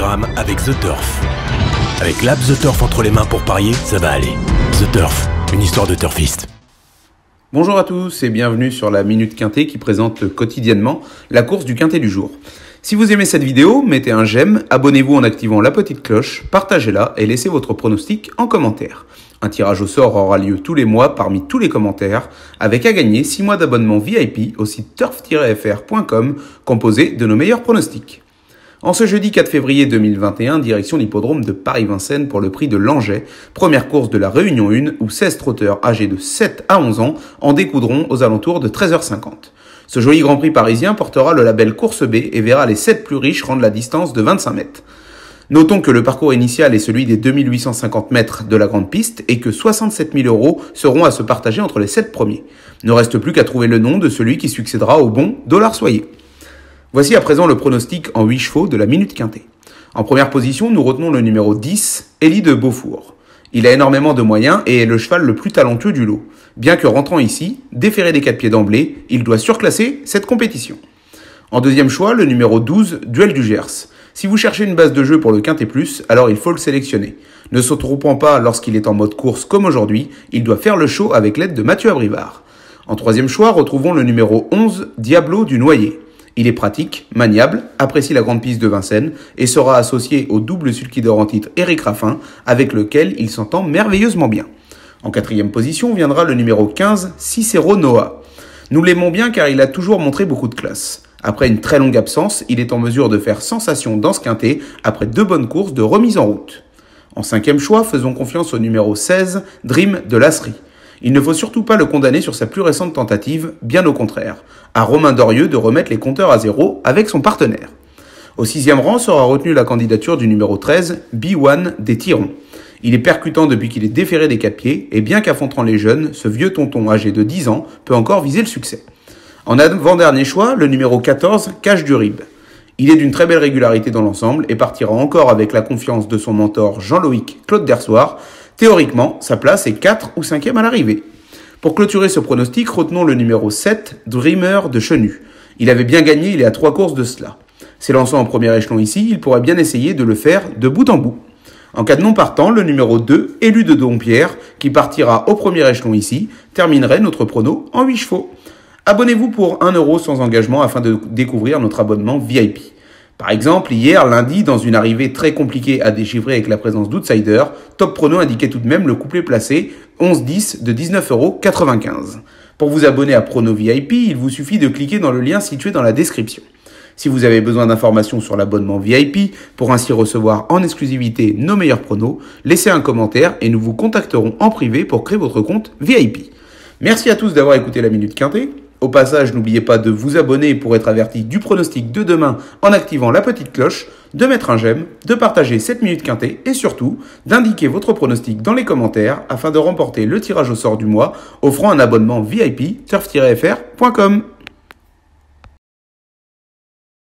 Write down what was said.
programme avec The Turf. Avec l'app The Turf entre les mains pour parier, ça va aller. The Turf, une histoire de turfiste. Bonjour à tous et bienvenue sur la Minute Quinté qui présente quotidiennement la course du Quinté du jour. Si vous aimez cette vidéo, mettez un j'aime, abonnez-vous en activant la petite cloche, partagez-la et laissez votre pronostic en commentaire. Un tirage au sort aura lieu tous les mois parmi tous les commentaires, avec à gagner 6 mois d'abonnement VIP au site turf-fr.com composé de nos meilleurs pronostics. En ce jeudi 4 février 2021, direction l'hippodrome de Paris-Vincennes pour le prix de Langeais, première course de la Réunion 1 où 16 trotteurs âgés de 7 à 11 ans en découdront aux alentours de 13h50. Ce joli Grand Prix parisien portera le label course B et verra les 7 plus riches rendre la distance de 25 mètres. Notons que le parcours initial est celui des 2850 mètres de la grande piste et que 67 000 € seront à se partager entre les 7 premiers. Ne reste plus qu'à trouver le nom de celui qui succédera au bon Dollar Soyer. Voici à présent le pronostic en 8 chevaux de la Minute Quinté. En première position, nous retenons le numéro 10, Elie de Beaufour. Il a énormément de moyens et est le cheval le plus talentueux du lot. Bien que rentrant ici, déféré des 4 pieds d'emblée, il doit surclasser cette compétition. En deuxième choix, le numéro 12, Duel du Gers. Si vous cherchez une base de jeu pour le Quinté Plus, alors il faut le sélectionner. Ne se trompant pas lorsqu'il est en mode course comme aujourd'hui, il doit faire le show avec l'aide de Mathieu Abrivard. En troisième choix, retrouvons le numéro 11, Diablo du Noyer. Il est pratique, maniable, apprécie la grande piste de Vincennes et sera associé au double sulky d'or en titre Eric Raffin, avec lequel il s'entend merveilleusement bien. En quatrième position viendra le numéro 15, Cicero Noah. Nous l'aimons bien car il a toujours montré beaucoup de classe. Après une très longue absence, il est en mesure de faire sensation dans ce quinté après 2 bonnes courses de remise en route. En cinquième choix, faisons confiance au numéro 16, Dream de Lasserie. Il ne faut surtout pas le condamner sur sa plus récente tentative, bien au contraire. À Romain Dorieux de remettre les compteurs à zéro avec son partenaire. Au sixième rang sera retenue la candidature du numéro 13, B1 des Tirons. Il est percutant depuis qu'il est déféré des 4 pieds, et bien qu'affrontant les jeunes, ce vieux tonton âgé de 10 ans peut encore viser le succès. En avant-dernier choix, le numéro 14, Cache du Rib. Il est d'une très belle régularité dans l'ensemble et partira encore avec la confiance de son mentor Jean-Loïc Claude Dersoir. Théoriquement, sa place est 4 ou 5e à l'arrivée. Pour clôturer ce pronostic, retenons le numéro 7, Dreamer de Chenu. Il avait bien gagné, il est à 3 courses de cela. S'élançant en premier échelon ici, il pourrait bien essayer de le faire de bout en bout. En cas de non partant, le numéro 2, Élu de Dompierre, qui partira au premier échelon ici, terminerait notre prono en 8 chevaux. Abonnez-vous pour 1 € sans engagement afin de découvrir notre abonnement VIP. Par exemple, hier, lundi, dans une arrivée très compliquée à déchiffrer avec la présence d'outsiders, Top Prono indiquait tout de même le couplet placé 11-10 de 19,95 €. Pour vous abonner à Prono VIP, il vous suffit de cliquer dans le lien situé dans la description. Si vous avez besoin d'informations sur l'abonnement VIP, pour ainsi recevoir en exclusivité nos meilleurs pronos, laissez un commentaire et nous vous contacterons en privé pour créer votre compte VIP. Merci à tous d'avoir écouté la Minute Quinté. Au passage, n'oubliez pas de vous abonner pour être averti du pronostic de demain en activant la petite cloche, de mettre un j'aime, de partager cette Minute Quinté et surtout d'indiquer votre pronostic dans les commentaires afin de remporter le tirage au sort du mois offrant un abonnement VIP turf-fr.com.